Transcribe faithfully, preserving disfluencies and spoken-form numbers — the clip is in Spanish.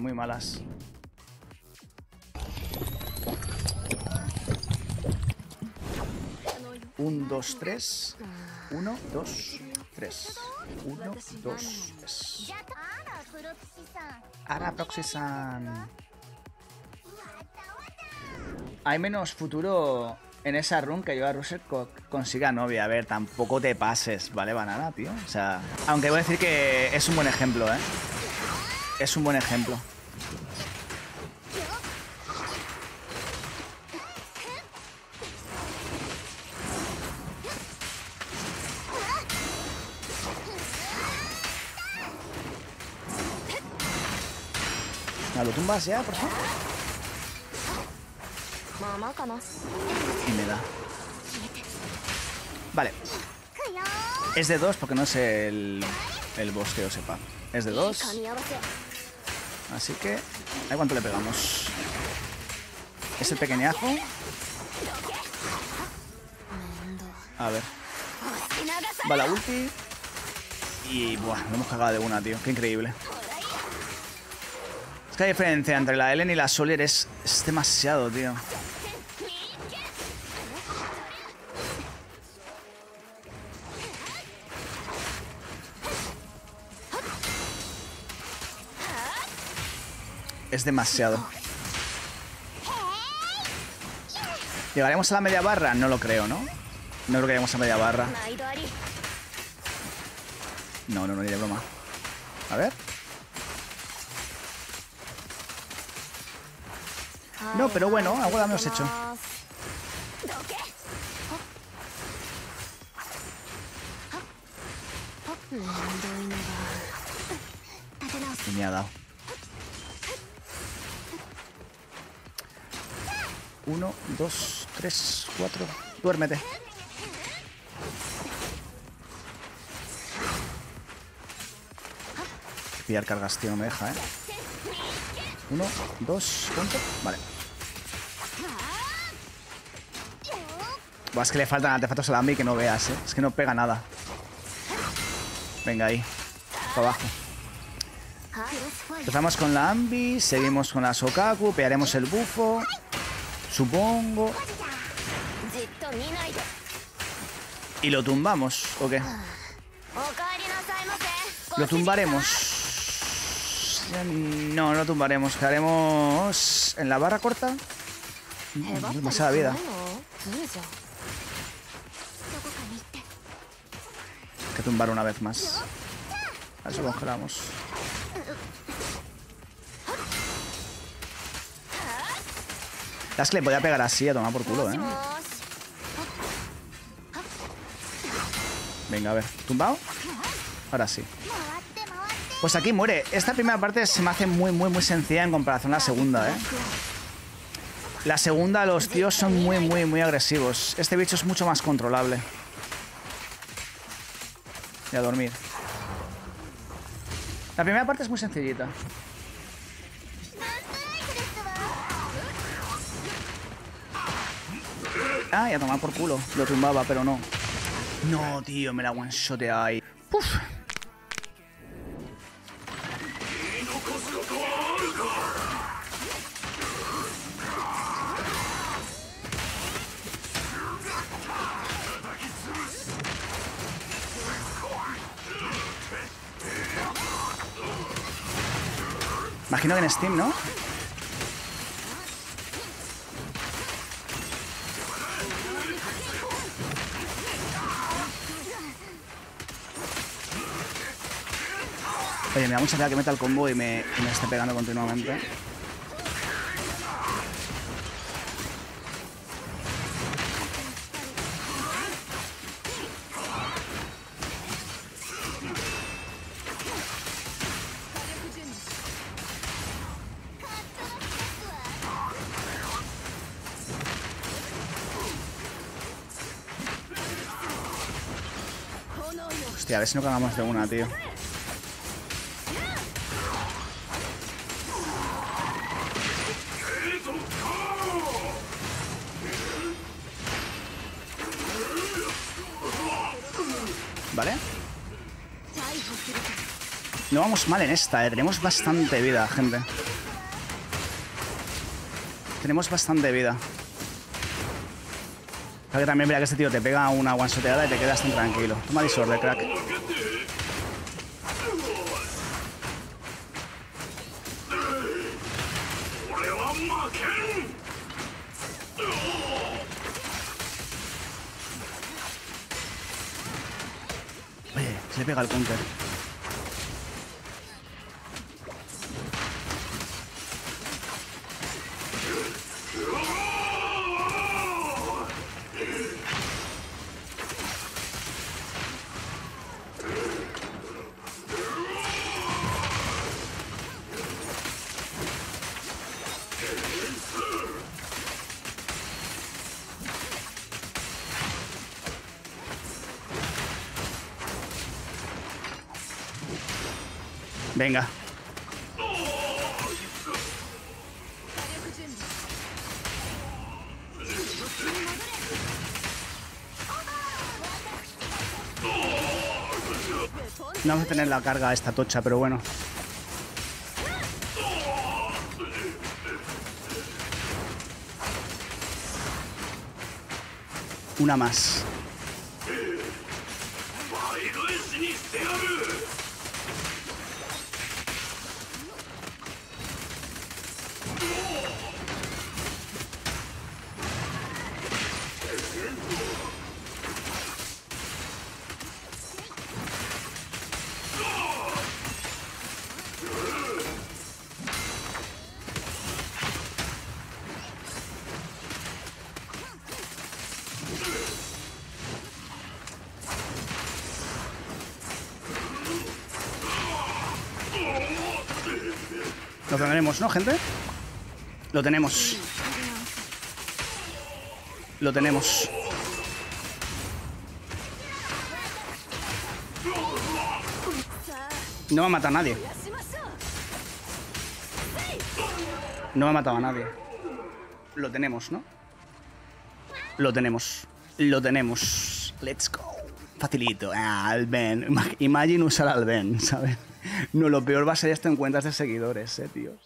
están muy malas. un, dos, tres. uno, dos, tres. uno, dos, tres. Ara Proxy-san. Hay menos futuro en esa run que yo a Russell consiga novia. A ver, tampoco te pases, ¿vale, banana, tío? O sea, aunque voy a decir que es un buen ejemplo, ¿eh? Es un buen ejemplo. ¿Lo tumbas ya, por favor? Y me da. Vale. Es de dos porque no es el, el boss que yo sepa. Es de dos. Así que... ¿A cuánto le pegamos? Es el pequeñajo. A ver. Va la ulti. Y... Buah, lo hemos cagado de una, tío. Qué increíble. La diferencia entre la Ellen y la Soler es, es demasiado, tío. Es demasiado. ¿Llegaremos a la media barra? No lo creo, ¿no? No creo que lleguemos a media barra. No, no, no, ni de broma. A ver. No, pero bueno, algo de menos hecho. Y me ha dado. Uno, dos, tres, cuatro. Duérmete. Pillar cargas, tío, no me deja, ¿eh? Uno, dos, ¿cuánto? Vale. Buah, es que le faltan artefactos a la Ami que no veas, ¿eh? Es que no pega nada. Venga, ahí. Para abajo. Empezamos con la Ambi. Seguimos con la Sokaku. Pegaremos el bufo. Supongo. ¿Y lo tumbamos o qué? Lo tumbaremos. No, no lo tumbaremos. Quedaremos en la barra corta. No, demasiada vida. Hay que tumbar una vez más. A ver si congelamos. Las que le podía pegar así a tomar por culo, ¿eh? Venga, a ver. ¿Tumbado? Ahora sí. Pues aquí muere. Esta primera parte se me hace muy, muy, muy sencilla en comparación a la segunda, ¿eh? La segunda, los tíos son muy, muy, muy agresivos. Este bicho es mucho más controlable. Y a dormir. La primera parte es muy sencillita. Ah, y a tomar por culo. Lo tumbaba, pero no. No, tío, me la one-shotea ahí. Puf. Imagino que en Steam, ¿no? Oye, me da mucha pena que meta el combo y me, y me esté pegando continuamente. Hostia, a ver si no cagamos de una, tío. ¿Vale? No vamos mal en esta, eh. Tenemos bastante vida, gente. Tenemos bastante vida. Creo que también verá que este tío te pega una one-shoteada y te quedas tan tranquilo. Toma disorder, crack. Oye, se le pega el counter. Venga. No vamos a tener la carga a esta tocha, pero bueno. Una más. Lo tendremos, ¿no, gente? Lo tenemos. Lo tenemos. No me ha matado a nadie. No me ha matado a nadie. Lo tenemos, ¿no? Lo tenemos. Lo tenemos. Let's go. Facilito. Ah, al Ben. Imagine usar al Ben, ¿sabes? No, lo peor va a ser esto en cuentas de seguidores, eh, tíos.